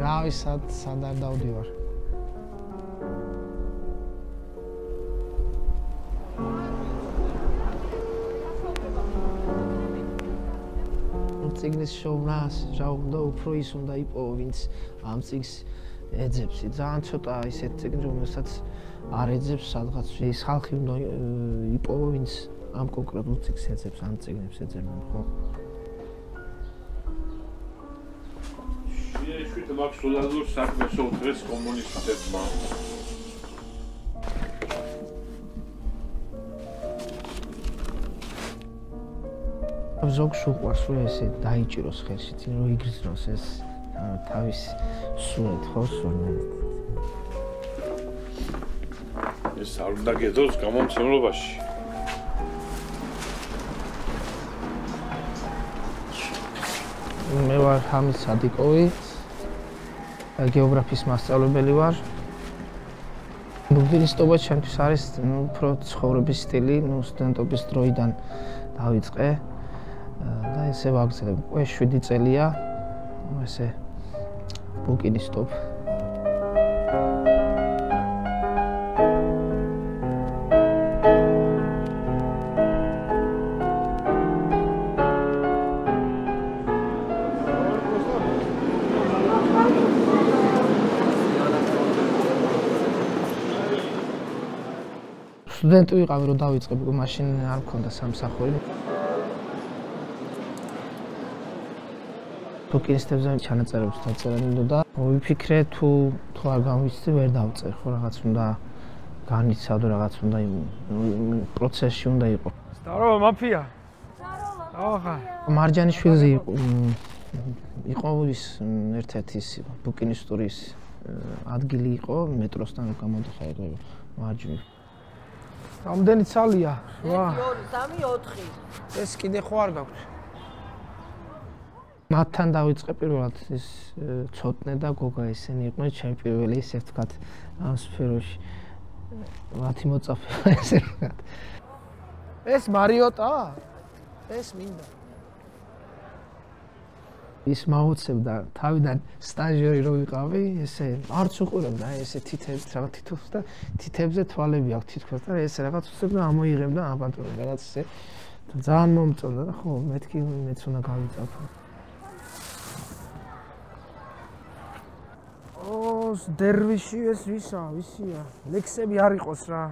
Ravi sad ar davdi var. Წიგნის შოვნას ჟაობდა უფრო ის უნდა იპოვო ვინც ამ წიგს ეძებს. Ძალიან ცოტა ისეთ წიგნი რომელსაც არ ეძებს სადღაც ის ხალხი უნდა იპოვო ვინც ამ კონკრეტულ წიგს ეძებს, ამ წიგნებს ეძებენ ხო? Შეიძლება მაგსულაზურ საქმეს უწეს კომუნისტებმა. Ზოგს უყვარს რომ ესე დაიჭიროს ხელშიც, რომ იგრძნოს ეს თავის სულით, ხო, სულით. ეს არ უნდა გეძოს გამომცემლობაში. მე ვარ ჰამის სადიკოვი. გეოგრაფიის მასწავლებელი ვარ. ბუნდისტობა ჩემთვის არის, ну, უფრო ცხოვრების სტილი, ну, სტუდენტობის დროიდან დავიწყე. და ესე ვაგრძელებ. 7 წელია. ესე ბუკინისტობ. სტუდენტი ვიყავი, რომ დავიწყებ, მაშინ არ მქონდა სამსახური. ბუკინისტებზე ჩანაწერებს დაწერილობდა. ვიფიქრე თუ არ გამოვიცდი ვერ დავწერ, ხო რაღაც უნდა განიცადო, რაღაც უნდა პროცესში უნდა იყო. Здорово, мафия. Здорово. ხარ. მარჯანიშვილი იყო ის ერთ-ერთი ის ბუკინისტურის ადგილი იყო, მეტროსთან გამოდი იყო მარჯვი. Რამდენი ცალია? 1 2 3 4. ეს კიდე ხო არ გაქვთ? მათთან დავიწყე პირველად ის ცოტნე და გოგა ისინი იყვნენ ჩემი პირველი ისე ვთქვათ ამ სფეროში მათი მოწაფე ისე ვთქვათ ეს მარიოტა ეს მინდა ის მოუწევდა თავიდან სტაჟიორი რო ვიყავი ესე არც უყურებდა ესე თითებს რა თითოს და თითებზე თვალები აქვს თითქოს და ეს რაღაც უცებ და ამოიღებდა აბანტორი რაღაც ისე ძალიან მომწონდა და ხო მეთქი მეც უნდა გავიწაფო ოს დერვიში ეს ვისია ლექსები არ იყოს რა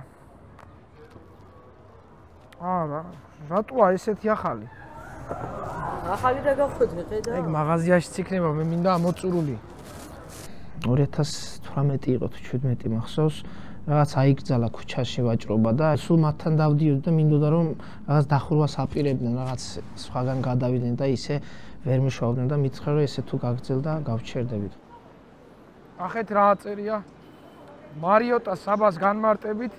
არა რატოა ესეთი ახალი და გახოდნე ხედა ეგ მაღაზიაშიც იქნება მე მინდა მოწურული 2018 იყო თუ 17 მახსოვს რაღაც აიგრძალა ქუჩაში ვაჭრობა და სულ მათთან დავდიოდი და მინდოდა რომ რაღაც დახურვას აპირებდნენ რაღაც სხვაგან გადავიდნენ და ისე ვერ მუშავდნენ და მითხრა რომ ესე თუ გაგრძელდა გავჩერდებით ახეთ რა აწერია მარიოტა საბას განმარტებით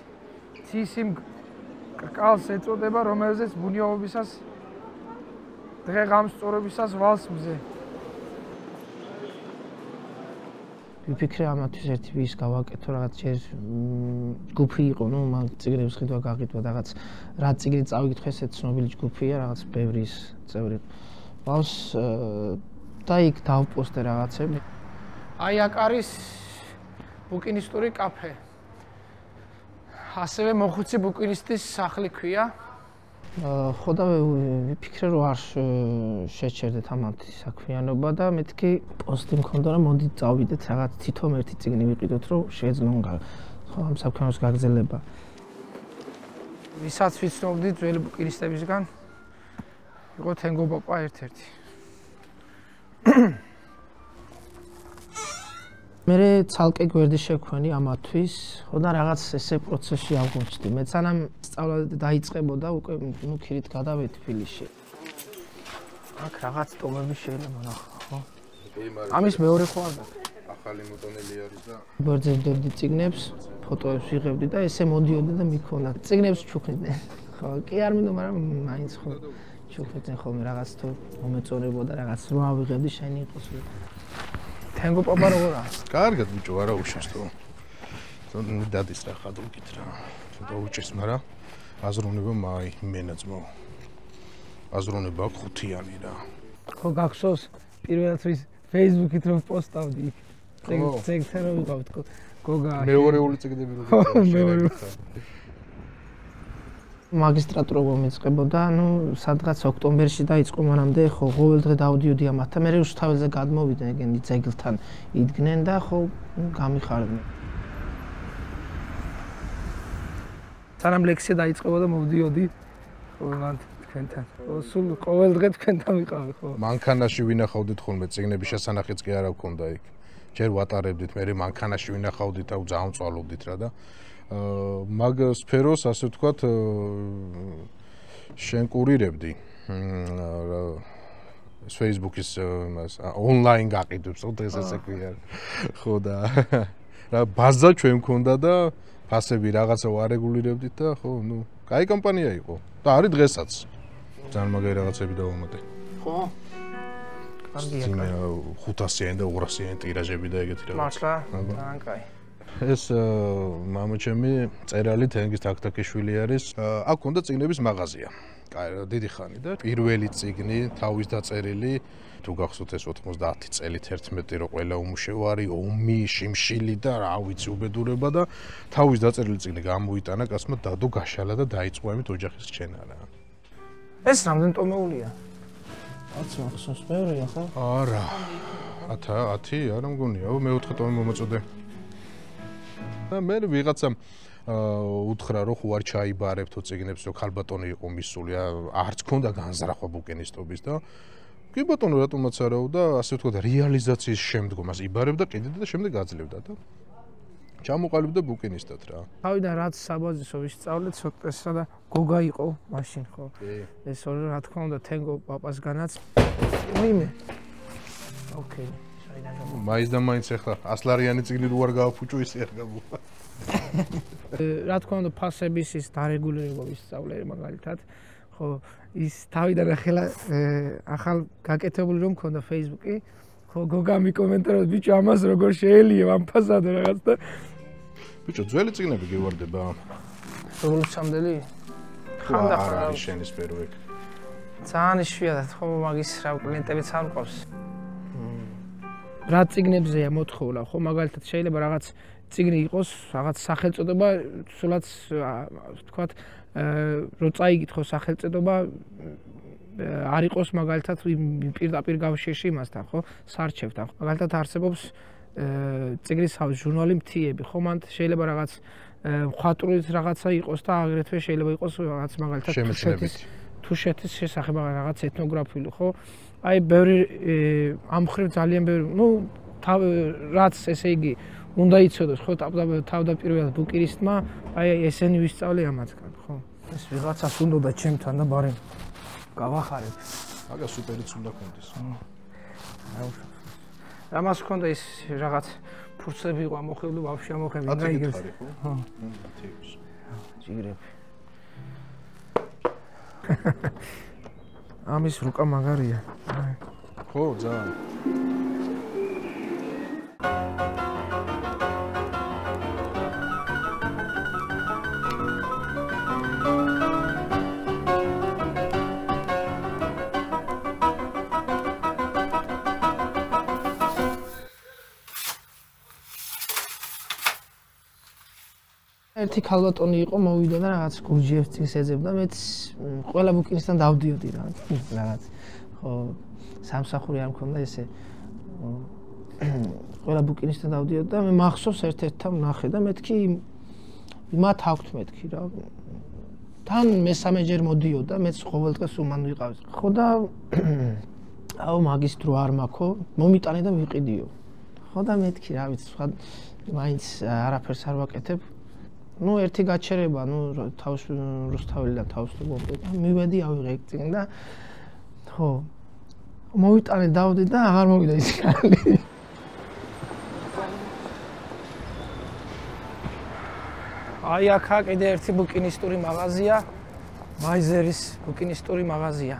ცისიმ კალს ეწოდება რომელზეც ბუნიობისას დღე გამსწორებისას ვალს მზე ვიფიქრე ამათვის ერთი ვის გავაკეთო რაღაც ჯერ ჯგუფი იყო ნუ მაგ ციგნებს ხიდვა გაგიტვა რაღაც რა ციგნი წავიკითხე ესეც ცნობილი ჯგუფია რაღაც ბევრი ის წევრი ყავს და იქ დავპოსტე რაღაცები აი აქ არის ბუკინისტური კაფე. ასევე მოხუცი ბუკინისტის სახლი ქვია. ხო და ვიფიქრე რომ არ შეჩერდეთ ამათი საქმიანობა და მეთქი პოსტი მქონდა რომ მოდი წავიდეთ რაღაც თითოეულ ერთი წიგნი ვიყიდოთ რომ შეეძლო ხო ამ საქმიანობის გაგრძელება. ვისაც ვიცნობდი ძველი ბუკინისტებისგან იყო თენგო პაპა ერთ-ერთი. მერე ცალკე გვერდი შექმნი ამათვის, ხო და რაღაც ესე პროცესში აღმოჩნდი. მე სანამ სწავლა დაიწყებოდა უკვე ნუ ქირით გადავედი თბილისში. აქ რაღაც ტომები შეიძლება ნახო. ამის მეორე ხო არ გაქვს. ახალი მოტონელი არის და ბერძნებდი ციგნებს, ფოტოებს ვიღებდი და ესე მოდიოდა და მიქონა. ციგნებს ჩუქნიდნენ. ხო, კი არ მინდო, მაგრამ მაინც ხო ჩუქნიდნენ ხოლმე რაღაც თუ მომეწონებოდა რაღაც რომ ავიღებდი შენი იყოს. Tango papa როგორა? კარგად ბიჭო, არა უშენს თუ. დადის რა ხადუკით რა. ცოტა უჭირს, მაგრამ აზროვნება მაი მენაძმო. აზროვნება ხუთიანი რა. ხო გახსოვს პირველად ვის Facebook-ით რომ პოსტავდი იქ. წეგთა რომ ვიყავთ გოგა. მეორეული წიგნები რომ მეორე. Магистратура მომიწყებოდა, ну, სადღაც ოქტომბერში დაიწყო მანამდე, ხო, ყოველდღე დავდიოდი ამათთან, მე რუსთაველზე თავზე გადმოვიდნენ, ეგენი ძეგლთან იდგნენ და ხო, გამიხარდნენ. სანამ ლექსია დაიწყებოდა, მოვდიოდი ხოლმე თქვენთან. სულ ყოველდღე თქვენთან ვიყავი, ხო. მანქანაში ვინახავდით ხოლმე წიგნების შესანახიც კი არა გქონდა იქ. ჯერ ვატარებდით, მე მანქანაში ვინახავდით, აუ ძაუნწვალობდით რა და მაგ სფეროს ასე ვთქვათ შენკურირებდი Facebook-ის იმას ონლაინ გაყიდვებს ეს ასე ქვია ხო და რა ბაზა ჩვენ მქონდა და ფასები რაღაცა ვარეგულირებდით და ხო ნუ კაი კომპანია იყო და არის დღესაც ძალიან მაგარი რაღაცები დავამატე ხო კარგია კაი 500-იანი და 200-იანი ტირაჟები და ეგეთი რაღაცა მართლა ძალიან კაი ეს მამოჩემი წერალი თენგიზ თაქთაქიშვილი არის. აქ ქონდა წიგნების მაღაზია. დიდი ხანი და პირველი წიგნი თავის დაწერილი თუ გახსოვთ ეს 90 წელით 11 რო ყველა უმუშევარი, ომი, შიმშილი და რა ვიცი უბედურება და თავის დაწერილი წიგნი გამოიტანა კაცმა დადო გაშალა და დაიწყო ამით ოჯახის ჩენა რა. ეს რამდენი ტომეულია? 10 ახსოვს მეორეა ხო? არა. 10 არა მგონია. მე-4 ტომი მომაწოდე. და მე ვიღაცამ უთხრა რომ ხო არ ჩაიბარებთო წიგნებს რო ქალბატონი იყო მისული არც ქონდა განზრახვა ბუკენისტობის და კი ბატონო რატომაც არაო და ასე ვთქვა რეალიზაციის შემდგომას იბარებდა კიდევ და შემდეგ გაძლევდა და ჩამოყალიბდა ბუკენისტად რა. თავიდან რაც საბაზისო ვისწავლე ცოტესა და გოგა იყო მაშინ ხო. ეს ორი რა თქმა უნდა თენგო პაპასგანაც მოიმე. ოკეი. მაის და მაინც ახლა 100 ლარიანი წიგნი რო არ გააფუჭო ისე არ გამოვა. Რა თქმა უნდა ფასების ის დარეგულირება ვისწავლე მაგალითად. ხო ის თავიდან ახალ გაკეთებული რომ მქონდა Facebook-ი. ხო გოგა მიკომენტარებს ბიჭო ამას როგორ შეელიე ამფასადო რაღაც და ბიჭო ძველი წიგნები გევარდება. როგორ სამდელი? ხანდახან არის შენი სფერო ეგ. ძალიან იშვიათად ხო მაგის რა კლიენტებიც არ მყავს. Რა წიგნებზეა მოთხოვლა ხო მაგალითად შეიძლება რაღაც წიგნი იყოს რაღაც სახელწოდება სულაც ვთქვათ რო წაიგითხო სახელწოდება არ იყოს მაგალითად პირდაპირ კავშირში იმასთან ხო სარჩევთან ხო მაგალითად არსებობს წიგნის ჟურნალი მთიები ხო მან შეიძლება რაღაც ხატურით რაღაცა იყოს და აგრეთვე შეიძლება იყოს რაღაც მაგალითად თუშეთის შესახებ რაღაც ეთნოგრაფიული ხო აი ბევრი ამხრივ ძალიან ბევრი ну რაც ესე იგი უნდა იცოდოს ხო თავდაპირველად ბუკირისტმა აი ესენი ვისწავლე ამათგან ხო ეს ვიღაცას უნდა ჩემთან და ბარემ გავახარებ აგა სუპერიც უნდა კონდეს აი ამას კონდა ის რაღაც ფურცლები იყო ამოხეული ვაფშე ამოხები და იგებს ხო ჯიგრები ამის რუკა მაგარია. ხო, ძალიან. ერთი ქალბატონი იყო მოვიდა და რაღაც გურჯიებს წიგს ეძებდა მეც ყველა ბუკინისთან დავდიოდი რაღაც ხო სამსახური არ მქონდა ესე ყველა ბუკინისთან დავდიოდი და მე მახსოვს ერთ-ერთთან ნახე და მეთქი მათ აქვთ მეთქი რა თან მესამე ჯერ მოდიოდა მეც ყოველდღე სულ მან ვიყავი ხო და აუ მაგის დრო არ მაქო მომიტანე და ვიყიდიო ხო და მეთქი რა ვიცი სხვა მაინც არაფერს არ ვაკეთებ ну ერთი გაჩერება ну თავს რუსთაველიდან თავს მოვდე და მივედი ავიღე ეგ წინ და ხო მოვიტანე დავდით და აღარ მოვიდა ის ხალი. Აი აქა კიდე ერთი ბუკინისტური მაღაზია, მაიზერის ბუკინისტური მაღაზია.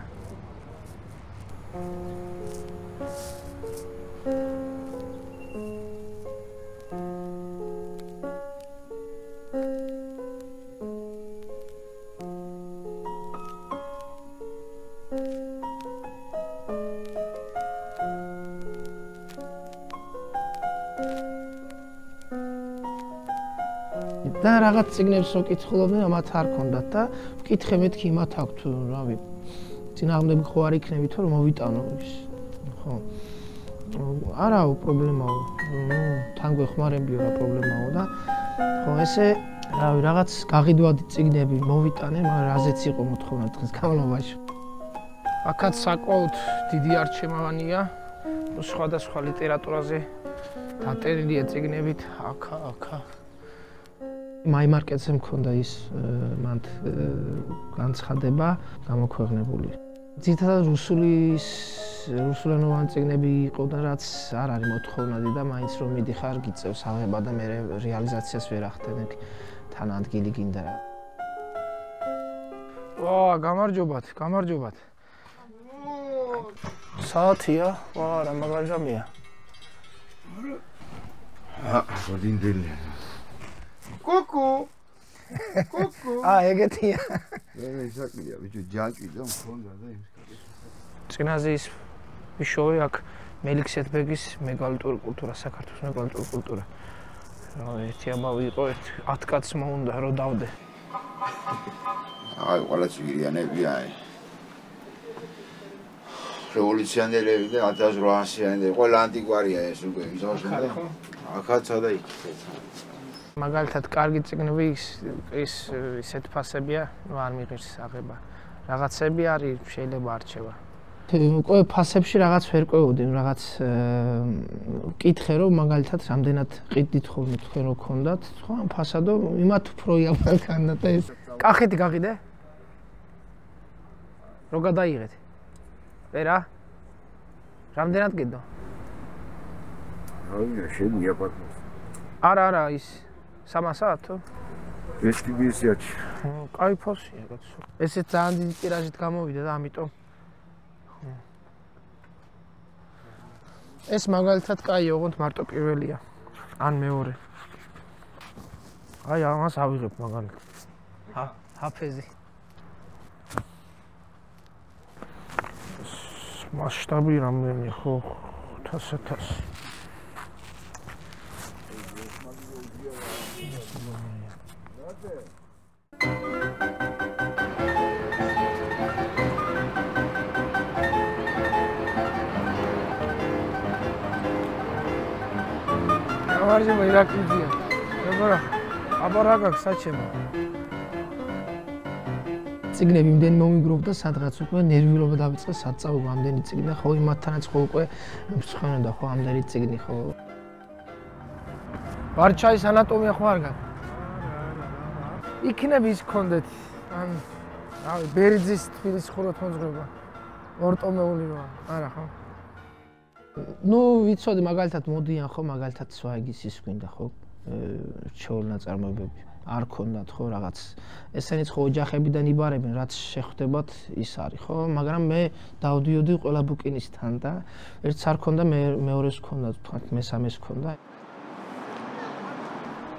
და რაღაც ციგნებს რო კითხულობდნენ, ამათ არ ქონდათ და ვკითხე მეთქი იმათ აქვს თუ რავი. წინააღმდეგ ხო არ იქნები თორემ მოვიტანო ის. ხო. არაო პრობლემაო. თან გვეხმარებიო რა პრობლემაო და ხო ესე რავი რაღაც გაღიდვადი ციგნები მოვიტანე, მაგრამ რაზეც იყო მოთხოვნა დღის განმავლობაში. აქაც საკმაოდ დიდი არჩევანია, სხვადასხვა ლიტერატურაზე დაწერილია ციგნებით, აქა My market sem konda is mand ganzhadeba gamokhvegnebuli. Ძირითადად რუსულენოვანი წიგნები იყოდა, რაც არ არის მოთხოვნადი და მაინც რომ მიდიხარ გიწევს აღება და მე რეალიზაციას ვერ ახდენებ თან ადგილი გინდა რა. ვა, გამარჯობათ, გამარჯობათ. საათია? ვა, რა მაგარი ժամია. აა, გოდინდელია. Cuckoo, cuckoo. Ah, I get here. Exactly. We should judge it. Don't come to the end. Since we show you how Melik Setbegis megaltur culture, Sakartus megaltur culture. It's about it. Atkats maunda rodaude. I want to see the NBA. Revolution de levde, atas roasian de. All antiquaria is going. Akats are there. მაგალითად კარგი ციგნები ისეთ ფასებია, არ მიღირს აღება. რაღაცები არის, შეიძლება არჩევა. უკვე ფასებში რაღაც ვერ ყვეოდი, რაღაც მკითხე რომ მაგალითად რამდენად ყიდით ხოლმე თქვენ რო გქონდათ, ხო, ფასადო, იმათ უფრო იაბანქანდა და ეს. კახეთი გაყიდე? რო გადაიღეთ? ვერა? რამდენად გედო? აი, შემია პატმოს. არა, ის Samasa too. It's the best yet. I post it. It's a time to get it come over the amito. It's Magal Tatkayo and Marta Pirelia and Meore. I almost have it up Magal. Half easy. Smash tabby ramen, you ho, tassetas. Გამარჯობა ირაკლი ძია. როგორ აბარ აგაკ საჩემო. ციგნები იმდენი მომიგროვდა, სადღაც უკვე ნერვიულობა დავიწყე, სად წავიღო ამდენი ციგნი, ხო იმათთანაც ხო უკვე მსხენოდა ხო ამდენი ციგნი ხო. ვარჩაის ანატომია ხო არ გაკ. იქნებ ის გქონდეთ ან რავი ბერიძის თბილისის ხუროთმოძღვრება. ორტომეული როა, არა ხო? ნუ ვიცოდი მაგალითად მოდიან ხო მაგალითად სვაიგის ის გვინდა ხო ჩეულნაწარმოებები არ ქონდათ ხო რაღაც ესენიც ხო ოჯახებიდან იბარებენ რაც შეხვდებათ ის არის ხო მაგრამ მე დავდიოდი ყველა ბუკინისთან და ერთს არ ქონდა მე მეორეს ქონდა თქვათ მესამეს ქონდა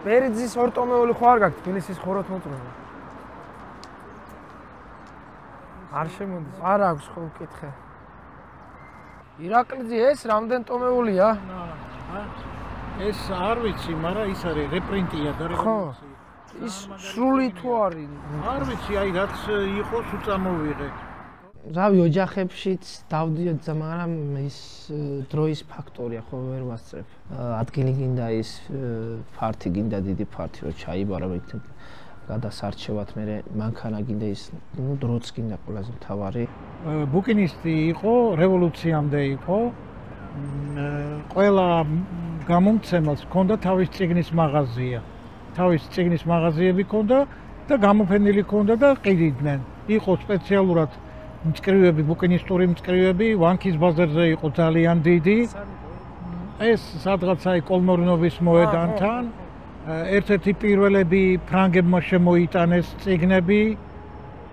ბერიძის ორტომეული ხო არ გაქვს თბილისის ხუროთმოძღვრება არ შემოდის არ აქვს ხო უკითხე ირაკლი ძია ეს რამდენ ტომეულია? ეს არ ვიცი, მაგრამ ის არის რეპრინტია და რა. ხო. ის სრული თუ არის? არ ვიცი, აი რაც იყოს უწამოვიღე. რავი ოჯახებშიც დავდიოდი, მაგრამ ის დროის ფაქტორია, ხო ვერ ვასწრებ. ადგილი გინდა ის ფართი გინდა დიდი ფართი რო ჩაიბარა ვიქნებ. გადასარჩევად მე მანქანა გინდა ის, ну, დროც გინდა ყველაზე მთავარი. ბუკინისტი იყო, რევოლუციამდე იყო. ყველა გამომცემელს ჰქონდა თავის ციგნის მაღაზია. თავის ციგნის მაღაზიები ჰქონდა და გამოფენილი ჰქონდა და ყიდიდნენ. იყო სპეციალურად მწკრივები, ბუკინისტური მწკრივები, ვანქის ბაზარზე იყო ძალიან დიდი. ეს სადღაცა კოლმორნოვის მოედანთან ერთ-ერთი პირველები ფრანგებმა შემოიტანეს წიგნები,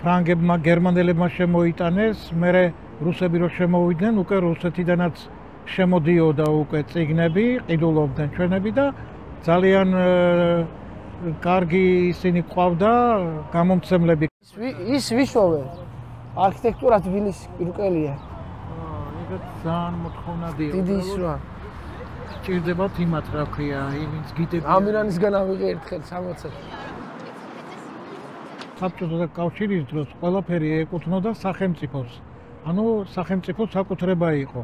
ფრანგებმა გერმანელებმა შემოიტანეს, მერე რუსები რო შემოვიდნენ, უკვე რუსეთიდანაც შემოდიოდა უკვე წიგნები, ყიდულობდნენ ჩვენები და ძალიან კარგი ისინი ყავდა გამომცემლები. ის ვიშოვე არქიტექტურა თბილისის კურკელია. ეგ ძალიან მოთხოვნადია. დიდი ისვა. ჭირდებათ იმათ რა ქვია, ვინც გიტები. ამირანისგან ავიღე ერთხელ 60. საბჭოთა კავშირის დროს ყველაფერი ეკუთვნოდა სახელმწიფოს. ანუ სახელმწიფო საკუთრება იყო.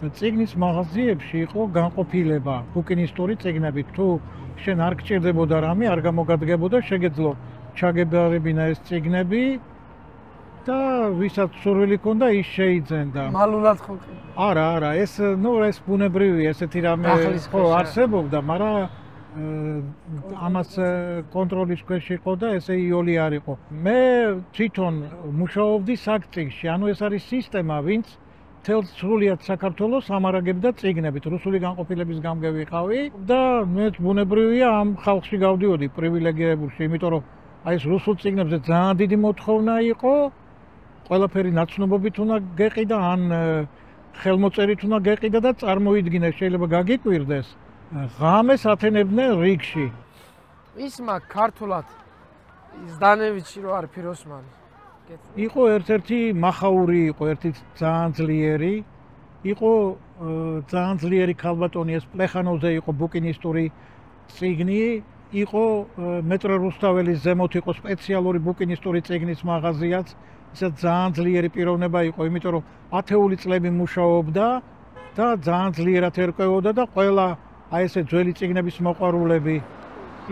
და წიგნის მაღაზიებში იყო განყოფილება, ბუკინისტური წიგნები. თუ შენ არ გჭირდებოდა რამე, არ გამოგადგებოდა, შეგეძლო ჩაგებარებინა ეს წიგნები. და ვისაც სურვილი ქონდა ის შეიძენდა. მალულად ხო? არა, არა, ეს ნუ ეს ბუნებრივი, ესეთი რამე ხო არსებობდა, მაგრამ ამას კონტროლის ქვეშ იყო და ესე იოლი არ იყო. მე თვითონ მუშაობდი საქტიკში, ანუ ეს არის სისტემა, ვინც თელს სრულიად საქართველოს ამარაგებდა წიგნებით, რუსული განყოფილების გამგევიყავი და მე ბუნებრივია ამ ხალხში გავდიოდი პრივილეგირებულში, იმიტომ რომ აი ეს რუსულ წიგნებზე ძალიან დიდი მოთხოვნა იყო. ყველაფერი ნაცნობობით უნდა გეყიდა ან ხელმოწერით უნდა გეყიდა და წარმოიდგინე, შეიძლება გაგიკვირდეს. ღამეს ათენებდნენ რიგში. ისმა ქართულად ზდანევიჩი რო არ ფიროსმანი. იყო ერთ-ერთი მახაური, იყო ერთი ძალიან ძლიერი. იყო ძალიან ძლიერი ქალბატონი, ეს პლეხანოზე იყო ბუკინისტური წიგნი. იყო მეტრო რუსთაველის ზემოთ იყო სპეციალური ბუკინისტური წიგნის მაღაზიაც. ისე ძალიან ძლიერი პიროვნება იყო, იმიტომ რომ 10 წლები მუშაობდა და ძალიან ძლიერად ერკვეოდა და ყველა აი ესე ძველი წიგნების მოყვარულები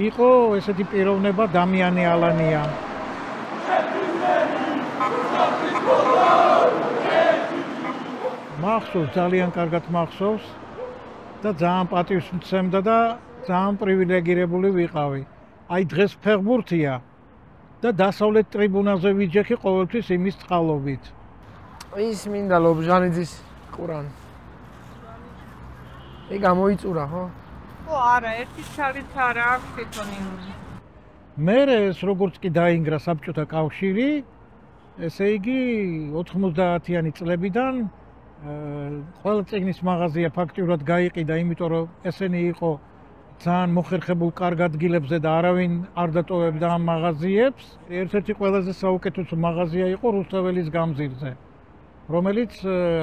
იყო ესეთი პიროვნება დამიანე ალანია. მახსოვს, ძალიან კარგად მახსოვს და ძალიან პატივს მცემდა და ძალიან პრივილეგირებული ვიყავი. აი დღეს ფეხბურთია. და დასავლეთ ტრიბუნაზე ვიჯექი ყოველთვის იმის წყალობით. ის მინდა ლობჟანიძის ყურანი. ეგ გამოიწურა, ხო? ხო, არა, ერთი შალიც არა აქვს თვითონი. მერე ეს როგორც კი დაინგრა საბჭოთა კავშირი, ესე იგი 90-იანი წლებიდან ყველა წიგნის მაღაზია ფაქტიურად გაიყიდა, იმიტომ რომ ესენი იყო ძალიან მოხერხებულ კარგ ადგილებზე და არავინ არ დატოვებდა ამ მაღაზიებს. ერთ-ერთი ყველაზე საუკეთესო მაღაზია იყო რუსთაველის გამზირზე, რომელიც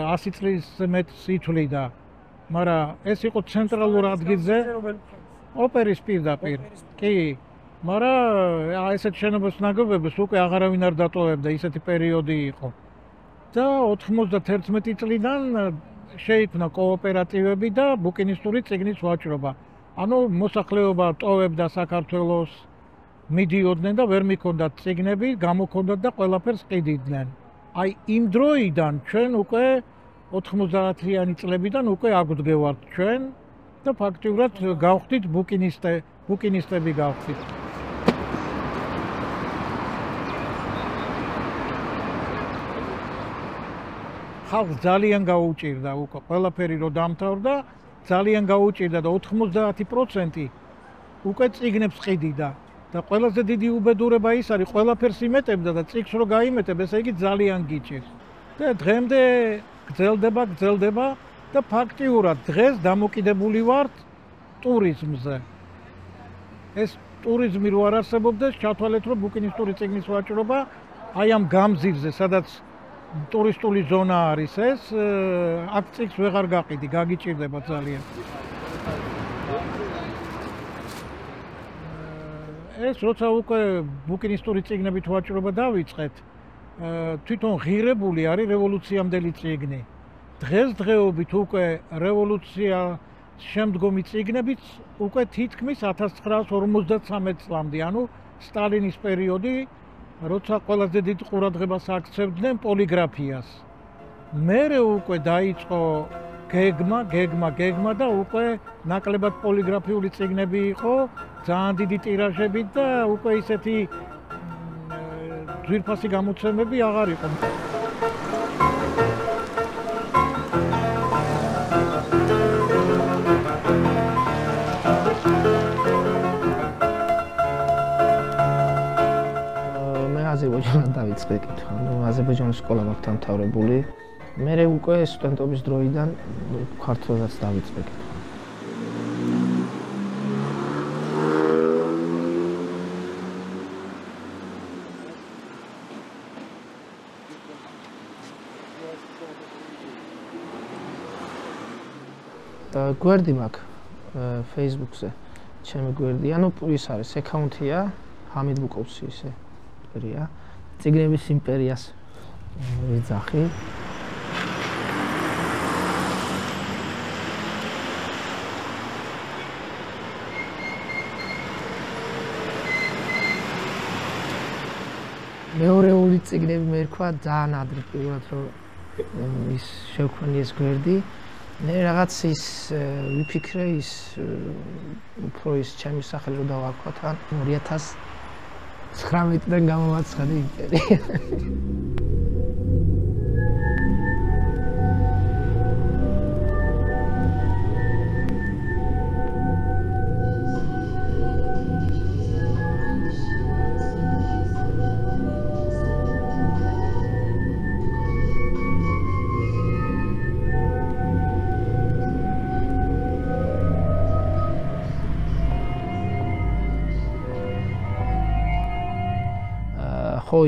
100 წლის მეტს ითვლიდა, მაგრამ ეს იყო ცენტრალურ ადგილზე, ოპერის პირდაპირ. კი, მაგრამ ესეთ შენობის ნაგებობებს უკვე აღარავინ არ დატოვებდა, ისეთი პერიოდი იყო. და 91 წლიდან შეიქმნა კოოპერატივები და ბუკინისტური წიგნის ვაჭრობა. ანუ მოსახლეობა ტოვებდა საქართველოს, მიდიოდნენ და ვერ მიკონდათ წიგნები, გამოქონდათ და ყველაფერს ყიდიდნენ. აი იმ დროიდან ჩვენ უკვე 90-იანი წლებიდან უკვე აგვდგევართ ჩვენ და ფაქტიურად გავხდით ბუკინისტები გავხდით. ხალხს ძალიან გაუჭირდა უკვე ყველაფერი რო დამთავრდა. ძალიან გაუჭირდა და 90% უკვე წიგნებს ყიდიდა და ყველაზე დიდი უბედურება ის არის, ყველაფერს იმეტებდა და წიგს რო გაიმეტებ, ესე იგი ძალიან გიჭირს. და დღემდე გრძელდება და ფაქტიურად დღეს დამოკიდებული ვართ ტურიზმზე. ეს ტურიზმი რო არ არსებობდა, ჩათვალეთ რომ ბუკინისტური წიგნის ვაჭრობა აი ამ გამზირზე, სადაც ტურისტული ზონა არის ეს, აქ წიგს ვეღარ გაყიდი, გაგიჭირდება ძალიან. ეს როცა უკვე ბუკინისტური წიგნებით ვაჭრობა დავიწყეთ, თვითონ ღირებული არის რევოლუციამდელი წიგნი. დღესდღეობით უკვე რევოლუცია შემდგომი წიგნებიც უკვე თითქმის 1953 წლამდე, ანუ სტალინის პერიოდი, როცა ყველაზე დიდ ყურადღებას აქცევდნენ პოლიგრაფიას. მერე უკვე დაიწყო გეგმა და უკვე ნაკლებად პოლიგრაფიული წიგნები იყო, ძალიან დიდი ტირაჟებით და უკვე ისეთი ძვირფასი გამოცემები აღარ იყო. Azerbaijan davitsqe qitva. No Azerbaijanis skola maქვს დამთავრებული. Მე უკვე სტუდენტობის დროიდან ქართლსაც დავიწყე qitva. გვერდი მაქვს Facebook-ზე. Ჩემი გვერდი, ანუ ის არის აკაუნტია, ჰამიდ ბუკოვს ისე. Იმპერია. ციგნების იმპერიას ვიძახი. მეორეული ციგნები მე რქვა ძალიან ადრე პირველად რომ ის შევქმნეს გვერდი. მე რაღაც ის ვიფიქრე ის უფრო ის ჩემი სახელი რომ დავარქვათ ან 2019-დან გამოვაცხადე იმპერია.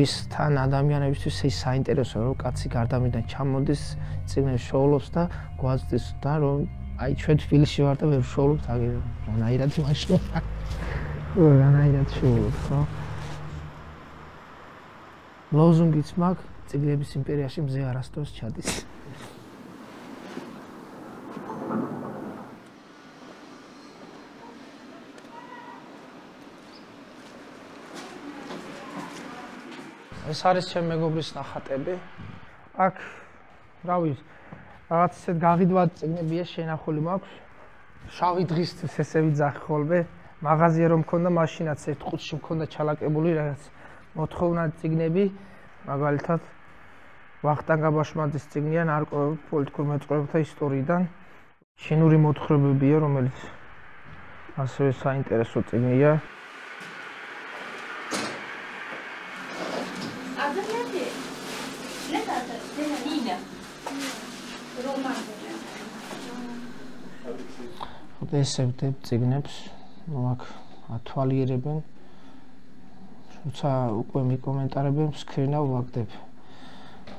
Ის თან ადამიანებისთვის ის საინტერესოა რომ კაცი გარდამიდან ჩამოდის ციგნებს შოულობს და გვაწვდის და რომ აი ჩვენ თბილისში ვარ და ვერ შოულობთ აგერ რანაირად მაშინ რანაირად შოულობთ ხო ლოზუნგიც მაქვს ციგნების იმპერიაში მზე არასდროს ჩადის ეს არის ჩემ მეგობრის ნახატები. Აქ რა ვიცი, რაღაც ისეთ გაღიდვად წიგნებია შენახული მაქვს. შავი დღისთვის ესე ვიძახი ხოლმე, მაღაზია რომ მქონდა მაშინაც ერთ ყუთში მქონდა ჩალაკებული რაღაც მოთხოვნად წიგნები, მაგალითად ვახტანგ გაბაშმაძის წიგნია ნარკოტიკები პოლიტიკურ მოძღვრებათა ისტორიიდან. შინური მოთხრობებია, რომელიც ასევე საინტერესო წიგნია. ესევდებ ციგნებს, აქ ათვალიერებენ, როცა უკვე მიკომენტარებენ, სკრინა ვაგდებ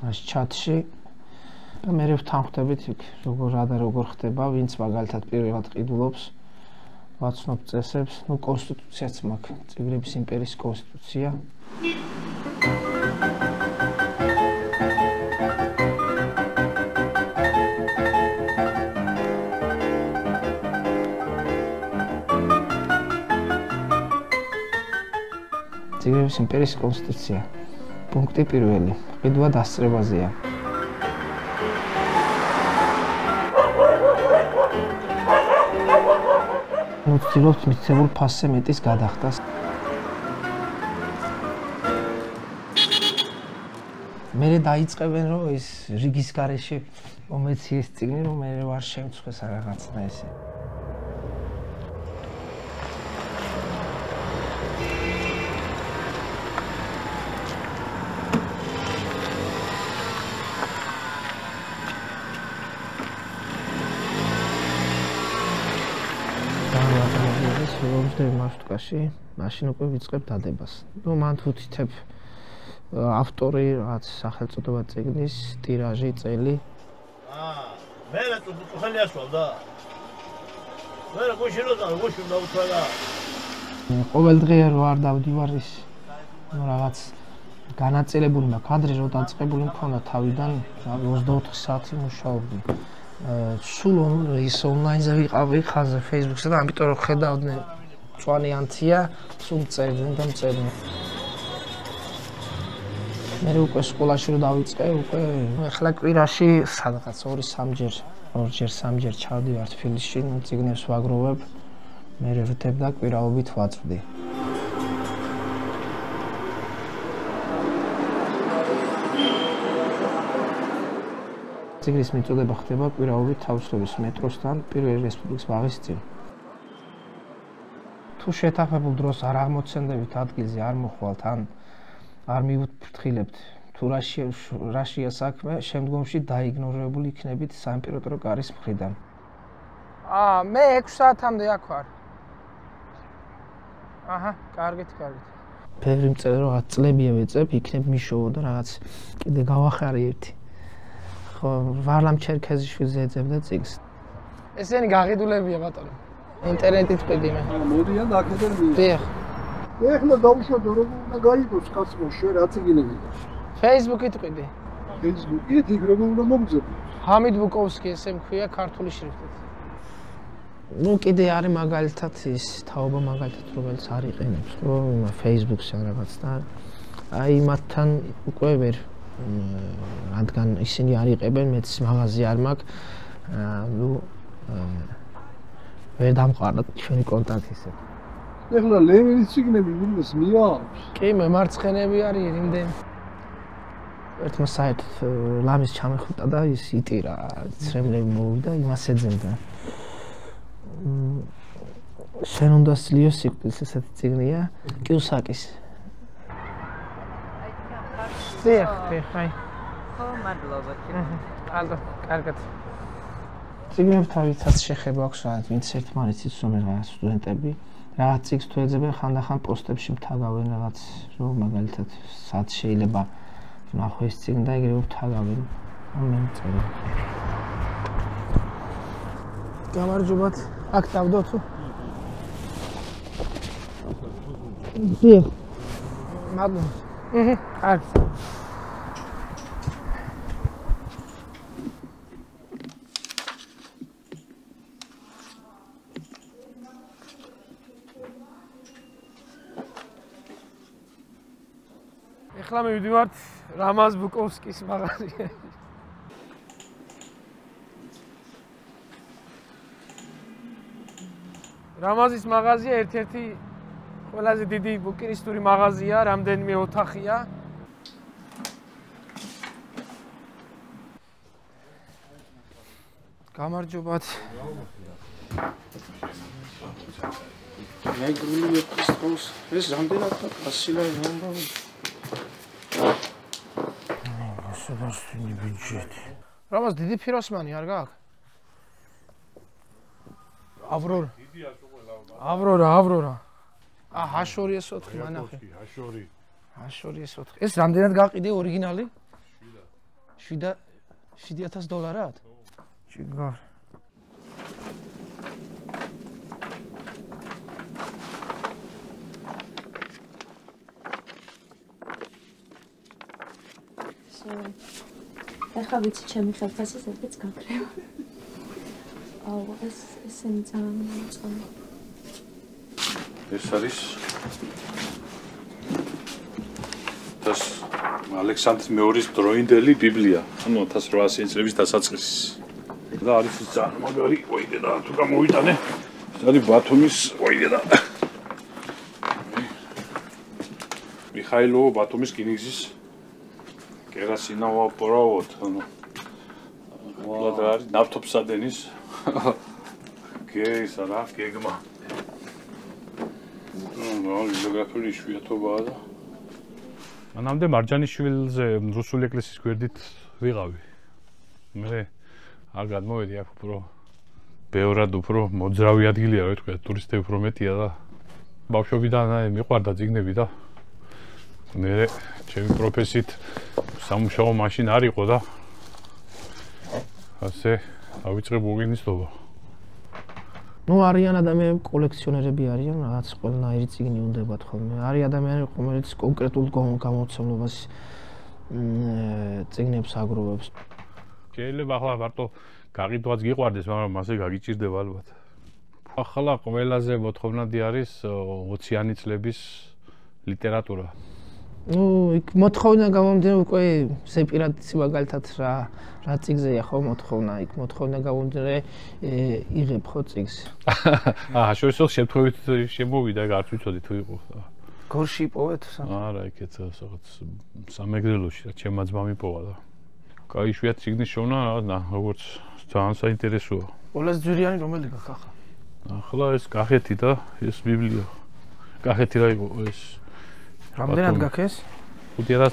მას ჩატში და მე ვთანხმდებით იქ, როგორ ხდება, ვინც მაგალითად პირველად ყიდულობს, ვაცნობ წესებს, ნუ კონსტიტუციაც მაქვს, ციგნების იმპერიის კონსტიტუცია. ციგნების იმპერიის კონსტიტუცია. Პუნქტი პირველი. ყიდვა დასწრებაზეა. ვცდილობთ მითითებულ ფასზე მეტის გადახდას. მერე დაიწყებენ რომ ეს რიგის გარეშე მომეციეს ციგნი რომ მე ვარ შემცხვეს რაღაცა ესე. Marshutkashi, მაშინ უკვე ვიწყებ დადებას. Ну, მან თვითონ ავტორი, რაც სახელწოდება წიგნის, ტირაჟი, წელი. მე რა თქმა უნდა, მე გუშინ დავთვალა. ყოველ დღე რო არ დავდივარ ის, ну, რაღაც განაწილებული მაქვს, ადრე რო დაწყებული მქონდა თავიდან 24 საათი მუშაობდი. Სულ ის ონლაინზე ვიყავი, ხაზე Facebook-ზე და ამიტომ რო ხედავდნენ წვანიანთია, სულ წერდნენ და წერდნენ. მე უკვე სკოლაში რომ დავიწყე, უკვე ახლა კვირაში სადღაც 2-3 ჯერ ჩავდივარ თბილისში, ციგნებს ვაგროვებ, მე ვდებ და კვირაობით ვაწვდი. ციგნის მიწოდება ხდება კვირაობით თავისუფლების მეტროსთან პირველი რესპუბლიკის ბაღის წინ. თუ შეთანხმებულ დროს არ აღმოცენდებით ადგილზე არ მოხვალთ ან არ მივუფრთხილებთ თუ რაშია საქმე შემდგომში დაიგნორირებული იქნებით საიმპერატორო კარის მხრიდან მე 6 საათამდე აქ ვარ აჰა კარგით ბევრი მწერლი რომ 10 წლებია მეწებ იქნებ მიშოვო და რაღაც კიდე გავახარე ერთი ხო ვარლამ ჩერქეზიშვილზე ეძებდა წიგს ესენი გაღედულებია ბატონო ინტერნეტით ყიდი მე მოდიან აკადემია დიახ ეხლა დავუშვათ რომ უნდა გაიგოს კაცო შე რა წიგნებია Facebook-ით ყიდი Facebook-ით იქ როგორ უნდა მოგძებნო ჰამიდ ბუკოვსკი ესე მქვია ქართული შრიფტით ნუ კიდე არის მაგალითად ის თაობა მაგალითად რომელიც არ იყენებს ხო Facebook-ს რაღაც და აი მათთან უკვე ვერ რადგან ისინი არ იყებენ მეც მაღაზი არ მაქვს ნუ ვერ დამყარდათ ჩვენი კონტაქტი ეხლა ლევინის ციგნები ვინმეს მიაქვს კი მე მარცხენები არის იმდენ ერთმა საერთოდ ლამის ჩამეხვდა და ის იტირა ცრემლები მოვიდა იმას ეძებდა შენ უნდა სლიო სიკვდილს ესეთი ციგნია კიუსაკის Yes, hi. How much love it? Aldo, კარგად. ციგნებთან შეხება აქვს რა, ვინც ერთმანეთს უმერა სტუდენტები, რაღაც ციგს თუ ეძებენ ხანდახან პოსტებში მთავგავენ რაღაც, რომ მაგალითად სად შეიძლება ნახო ეს ციგნი და ეგრევე მთავგავენ. მე მწერე. გამარჯობათ, აქ დავდოთ ხო? დიახ. მადლობა. Კარგი. ეხლა მე ვიდივართ რამაზ ბუკოვსკის მაღაზიაში. რამაზის მაღაზია ერთ-ერთი ყველაზე დიდი ბუკინისტური მაღაზია, რამდენიმე ოთახია. გამარჯობათ. მე გრული ეპისტოს, ეს რამდენად გასილა ნამდვილად. მოსდასტინი ბიჯეტი. რამაც დიდი ფიროსმანი არ გაქვს? ავრორა. დიდია შუღელა. ავრორა. აა H2SO4 მანახე. H2SO4. ეს რამდენად გაყიდე ორიგინალი? 7. 7000 დოლარად? ჩიგარ. ეხლა ვიცი ჩემი ხელფასი ზედაც გაკრევა. აუ ესენი ძალიან ეს არის ეს ალექსანდრე მეორის დროინდელი ბიბლია, ანუ 1800 წლების დასაწყისის. და არის ძალიან მაგარი, ვაიდე და თუ გამოვიტანე, ეს არის ბათუმის, ვაიდე და მიხაილოვო ბათუმის კინიგზის კერასინავა პორავოთ, ანუ ყოლად არის ნავთობსადენის კეის არა, გეგმა. ანუ გეოგრაფიული შვიათობაა და მანამდე მარჯანიშვილზე რუსული ეკლესიის გვერდით ვიყავი. მე არ გადმოვედი აქ უფრო ბევრად უფრო მოძრავი ადგილია, რა ვთქვა, ტურისტები უფრო მეტია და ბავშვობიდან მიყვარდა ციგნები და მე ჩემი პროფესიით სამუშაო მაშინ არ იყო და ასე დავიწყე ბუკინისტობა. ნუ არიან ადამიანები კოლექციონერები არიან, რაღაც ყველანაირი ციგნი უნდებათ ხოლმე. არის ადამიანები, რომელიც კონკრეტულ გამოცემულობას ციგნებს აგროვებს. შეიძლება ახლა მარტო გაყიდვაც გიყვარდეს, მაგრამ ასე გაგიჭირდება ალბათ. ახლა ყველაზე მოთხოვნადი არის 20-იანი წლების ლიტერატურა. ნუ, იქ მოთხოვნა გამომდინარე უკვე ზეპირატი მაგალითად რა ციგზეა ხო მოთხოვნა, იქ მოთხოვნა გამომდინარე იღებ ხო ციგს. აა, შოისო შემთხვევით შემოვიდა, არ ვიცოდი თუ იყო. გორში იპოვეთ სამ. არა, იქეც რაღაც სამეგრელოში რა ჩემმა ძმამ იპოვა და. კაი შვიათ ციგნის შოვნა რა, როგორც ძალიან საინტერესოა. 200 ძვირიანი რომელი გაქვს ახლა? ახლა ეს კახეთი და ეს ბიბლია. კახეთი რა იყო ეს? Რამდენად გაქვს ეს? Publicity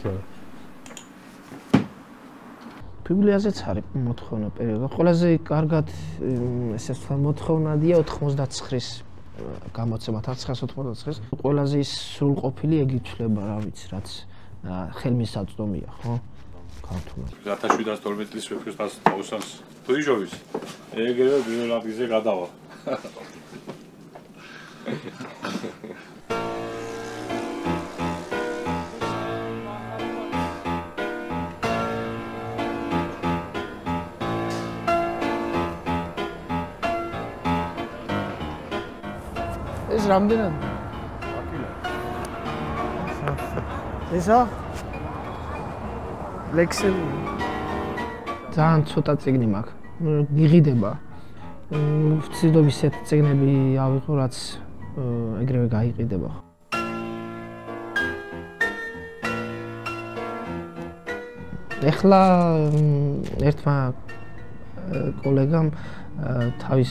არის მოთხოვნა პერიოდი. Ყველაზე კარგად ესე მოთხოვნადია 99-ის გამოცემათ 1999-ის. Ყველაზე ის სრულყოფილი ეგ იწლება, რა ვიცი, რაც ხელმისაწვდომია, ხო? Ქართულად. 1712 წლის ვეფხისტას თავსანს თუიჟოვის. ეგრევე ბიოლოგიზე გადავა. Is Ramdinan? Is that? Lexel. Zan ცოტა წიგნი მაქვს. გიღიდება. ვცდილობ ისეთ წიგნები ავიღო, რაც ეგრევე გაიყიდება. ეხლა ერთმა კოლეგამ თავის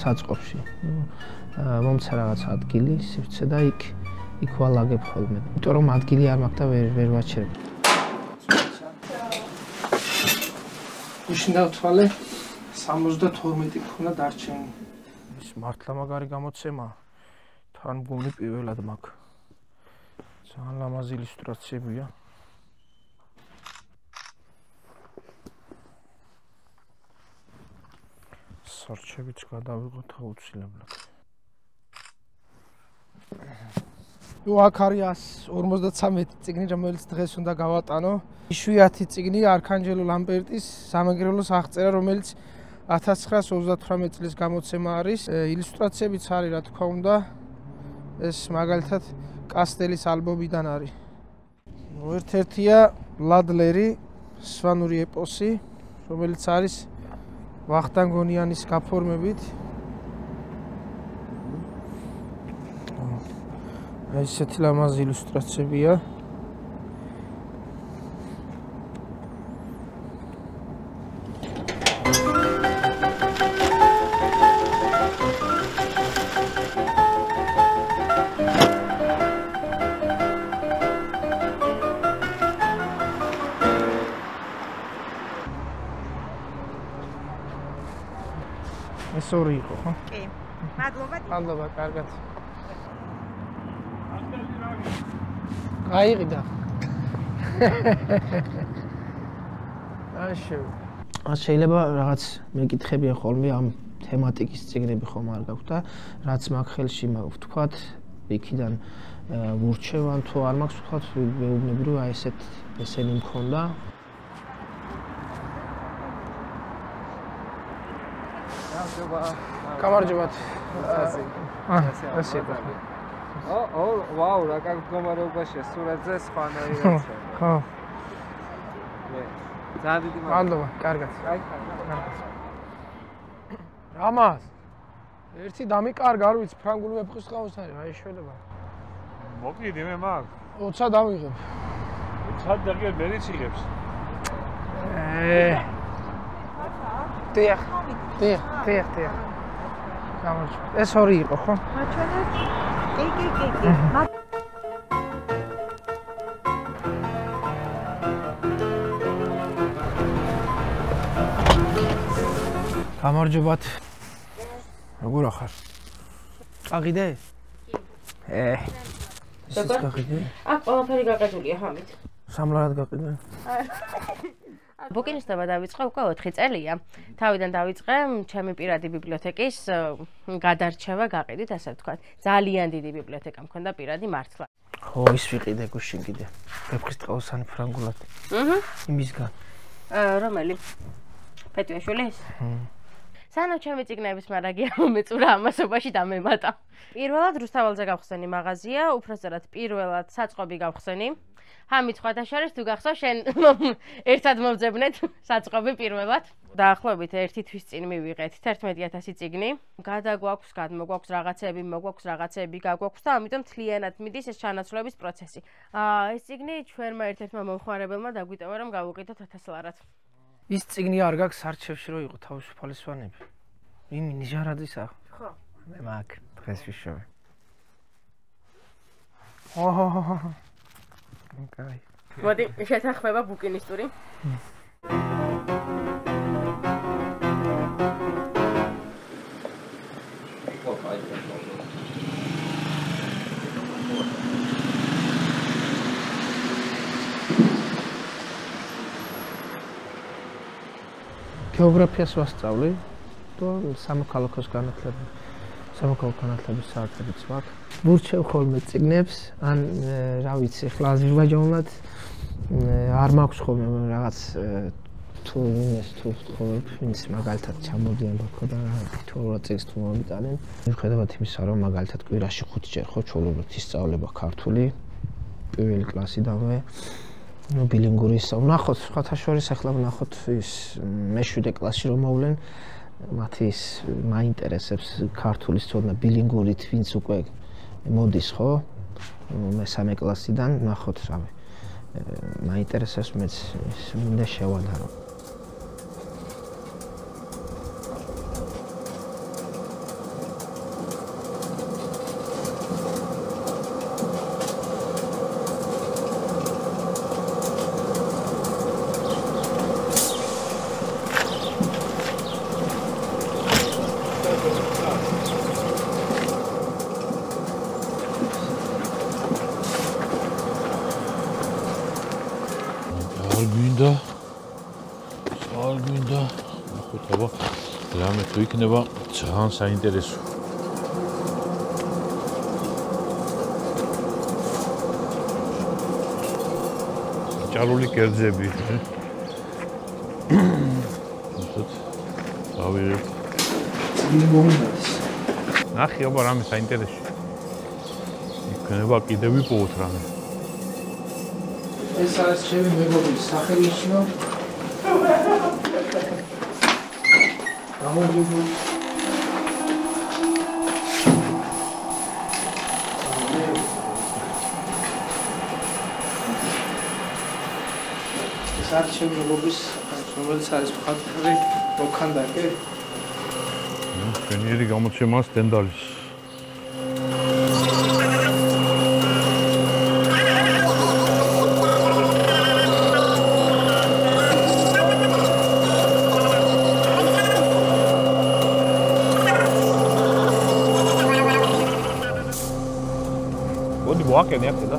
საწყობში მომცა რაღაც ადგილი, სივრცე და იქ ვალაგებ ხოლმე. იმიტომ რომ ადგილი არ მაქვს და ვერ ვაჩერებ. უშინდა თვალე 72 ქონა დარჩენილი. ის მართლა მაგარი გამოცემა თან მგონი პირველად მაქვს. ძალიან ლამაზი ილუსტრაციებია. სარჩევიც გადავიღოთ აუცილებლად. Ну აქ არის 53 წიგნი, რომელიც დღეს უნდა გავატანო. 7 წიგნი არქანჯელო ლამპერტის სამეგრელოს აღწერა, რომელიც 1938 წლის გამოცემა არის. ილუსტრაციებიც არის, რა თქმა უნდა. ეს მაგალითად კასტელის ალბომიდან არის. ერთ-ერთია ლადლერი, სვანური ეპოსი, რომელიც არის ვახტანგ გონიანის გაფორმებით. ესეთი ლამაზი ილუსტრაციებია. ეს ორი იყო, ხო? კი. მადლობა. მადლობა, კარგად. გაიყიდა. აშო. შეიძლება რაღაც მეკითხებიან ხოლმე ამ თემატიკის წიგნები ხომ არ გაქვთ და რაც მაგ ხელში ვთქვათ, იქიდან ვურჩევან თუ არ მაქვს ვთქვათ, მეუბნები რომ აი ესეთ ესენი მქონდა. Გამარჯობათ. ასე. ო, ვაუ, რა გამარჯობა, სურათზე სხვანაირად. ხო. ძალიან დიდი მადლობა, კარგად. რამას. ერთი დამიკარგა, არ ვიცი, ფრანგული ვეფხისტყაოს არის, რა შეიძლება. მოკიდი მე მაგ. 20 დავიღებ. 20 დაგერ მე რიციღებს. დიახ. გამარჯობა. ეს ორი იყო, ხო? მაჩვენეთ? კი. გამარჯობათ. როგორ ახარ? წაგიდე? კი. ესეც გაგიდე? აქ ყველაფერი გაყიდულია ხამით. სამლარად გაყიდე? ბუკინისტობა დავიწყე უკვე 4 წელია. თავიდან დავიწყე ჩემი პირადი ბიბლიოთეკის გადარჩევა გაყიდით, ასე ვთქვათ. ძალიან დიდი ბიბლიოთეკა მქონდა პირადი მართლა. ხო, ის ვიყიდე გუშინ კიდე. ვეფხისტყაოსანი ფრანგულად. იმისგან. რომელი? ფეტვიაშვილის? სანამ ჩემი წიგნების მარაგი მომეწურა ამასობაში დამემატა. პირველად რუსთაველზე გავხსენი მაღაზია, უბრალოდ პირველად საწყობი გავხსენი. ამით ხვადაშორის თუ გახსოვს შენ ერთად მოვძებნეთ საწყობი პირველად. დაახლოებით 1 თვის წინ მივიღეთ 11000 წიგნი. გადაგვაქვს, გადმოგვაქვს რაღაცები, მოგვაქვს რაღაცები, გაგვაქვს და ამიტომ თლიანად მიდის ეს ჩანაცვლების პროცესი. ეს წიგნი ჩვენმა ერთ-ერთმა მომხმარებელმა დაგვიტოვა რომ გავუყიდოთ 1000 ლარად. ის წიგნი არ გაქვს არჩევში რომ იყო თავისუფალისვანები. იმი ნიჟარაძისა. ხო. მე მაგ დღეს ვიშოვე. ოჰო. Окей. მოდი შეთანხმება ბუკინისტური. Geographies ვასწავლი და სამოქალაქოს განათლების საათებიც ვარ. ვურჩევ ხოლმე წიგნებს, ან რა ვიცი, ხლა აზერბაიჯანულად არ მაქვს ხოლმე რაღაც თუ ის მაგალითად ჩამოდიან ბაქო და თითო რა წიგნს თუ მომიტანენ. მიუხედავად იმისა, რომ მაგალითად კვირაში 5-ჯერ ხო ჩოლობთ ისწავლება ქართული პირველი კლასიდანვე. No bilinguri sa. Unahot, khatashori sa xlab unahot is meshude klasi ro maulen. Matis ma intereseps kartulistona bilinguri twins ukve modis kho. Mesame klasidan unahot same. Ma intereseps mets munde shevadaro. Ძალიან საინტერესო. ჩალული კერძები. უბრალოდ დავიღებ. ნახე აბა რამე საინტერესო. იქნება კიდევ ვიპოვოთ რამე. ეს არის ჩემი მეგობრის სახელი ისო. გამარჯობა. Sarçın robobis, robobis sarısı patladı, rokan da ki. Genelde gamut şeymas tendalış. O di boğa kendi yaptı da.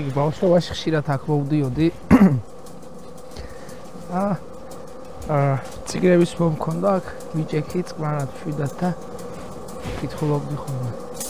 Ეგ ბავშვობაში ხშირად აქ მოვდიოდი. ციგნების მომქონდა აქ, ვიჭექი, წყნარად შვიდათ და კითხულობდი ხოლმე.